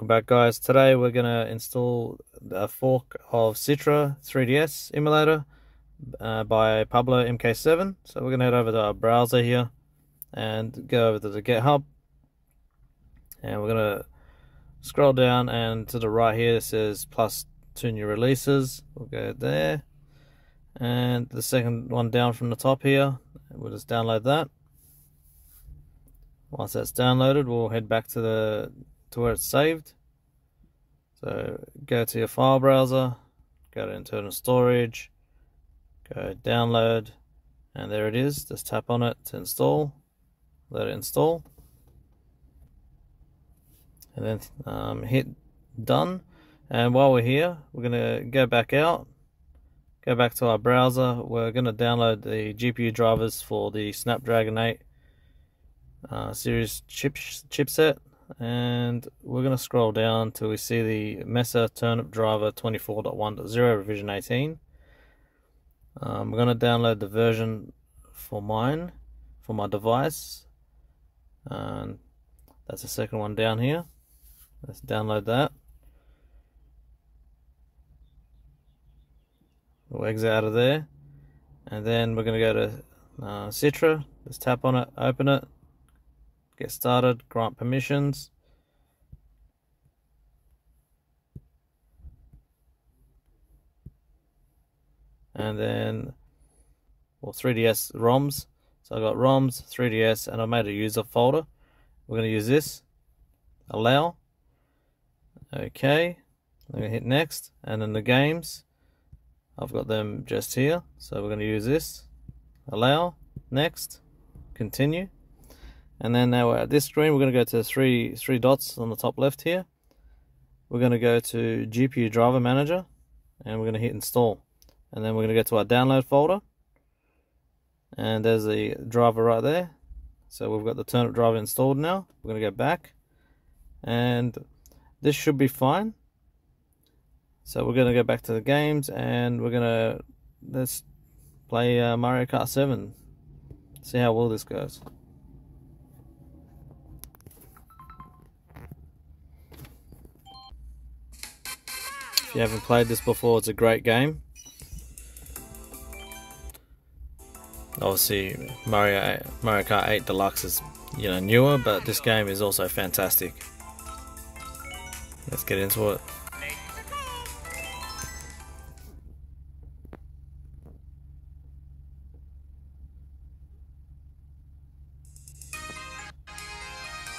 Welcome back, guys. Today we're going to install a fork of Citra 3DS emulator by PabloMK7. So we're going to head over to our browser here and go over to the GitHub. And we're going to scroll down, and to the right here it says +2 new releases. We'll go there. And the second one down from the top here, we'll just download that. Once that's downloaded, we'll head back to where it's saved. So go to your file browser, go to internal storage, go download, and there it is. Just tap on it to install, let it install, and then hit done. And while we're here, we're gonna go back out, go back to our browser. We're gonna download the GPU drivers for the Snapdragon 8 series chipset, and we're going to scroll down till we see the Mesa Turnip Driver 24.1.0 revision 18. We're going to download the version for mine, for my device, and that's the second one down here. Let's download that. We'll exit out of there, and then we're going to go to Citra. Just tap on it, open it, get started, grant permissions, and then, well, 3DS ROMs. So I've got ROMs, 3DS, and I made a user folder. We're going to use this, allow, okay, I'm going to hit next, and then the games, I've got them just here, so we're going to use this, allow, next, continue. And then now we're at this screen, we're going to go to three dots on the top left here. We're going to go to GPU Driver Manager, and we're going to hit install. And then we're going to go to our download folder, and there's the driver right there. So we've got the turnip driver installed now. We're going to go back, and this should be fine. So we're going to go back to the games, and we're going to, let's play Mario Kart 7. See how well this goes. If you haven't played this before, it's a great game. Obviously, Mario Kart 8 Deluxe is, you know, newer, but this game is also fantastic. Let's get into it.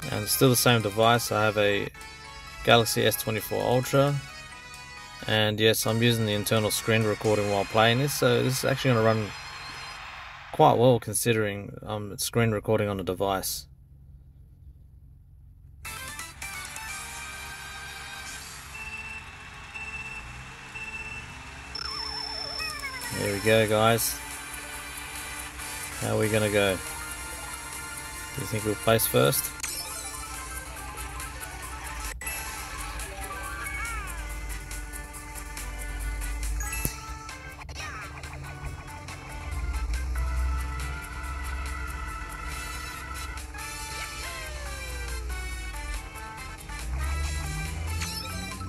And it's still the same device. I have a Galaxy S24 Ultra. And yes, I'm using the internal screen recording while playing this, so this is actually going to run quite well considering I'm screen recording on a device. There we go, guys. How are we going to go? Do you think we'll place first?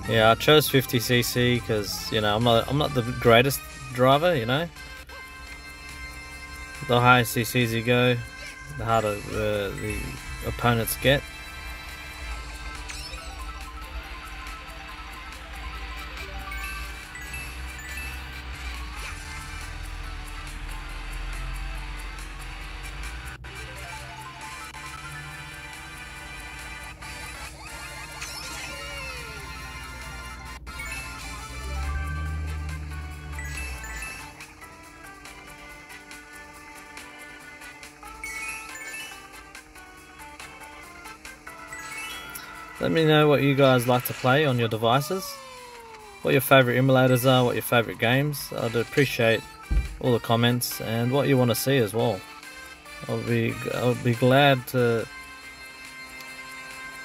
Yeah, I chose 50cc because, you know, I'm not the greatest driver, you know. The higher cc's you go, the harder the opponents get. Let me know what you guys like to play on your devices, what your favorite emulators are, what your favorite games. I'd appreciate all the comments and what you want to see as well. I'll be glad to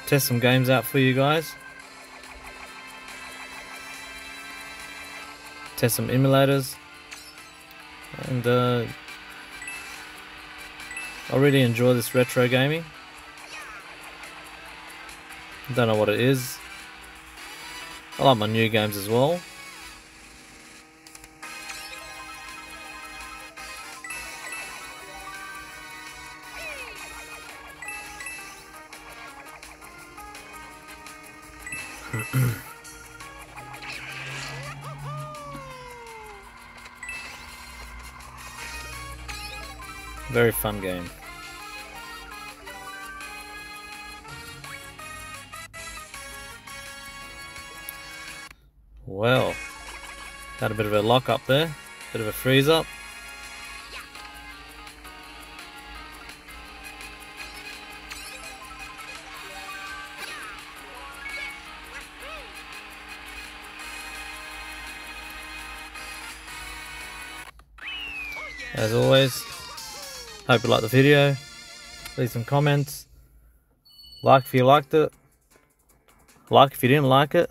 test some games out for you guys. Test some emulators, and I really enjoy this retro gaming. Don't know what it is, I like my new games as well. Very fun game. Well, had a bit of a lock up there, bit of a freeze up. As always, hope you liked the video, leave some comments, like if you liked it, like if you didn't like it,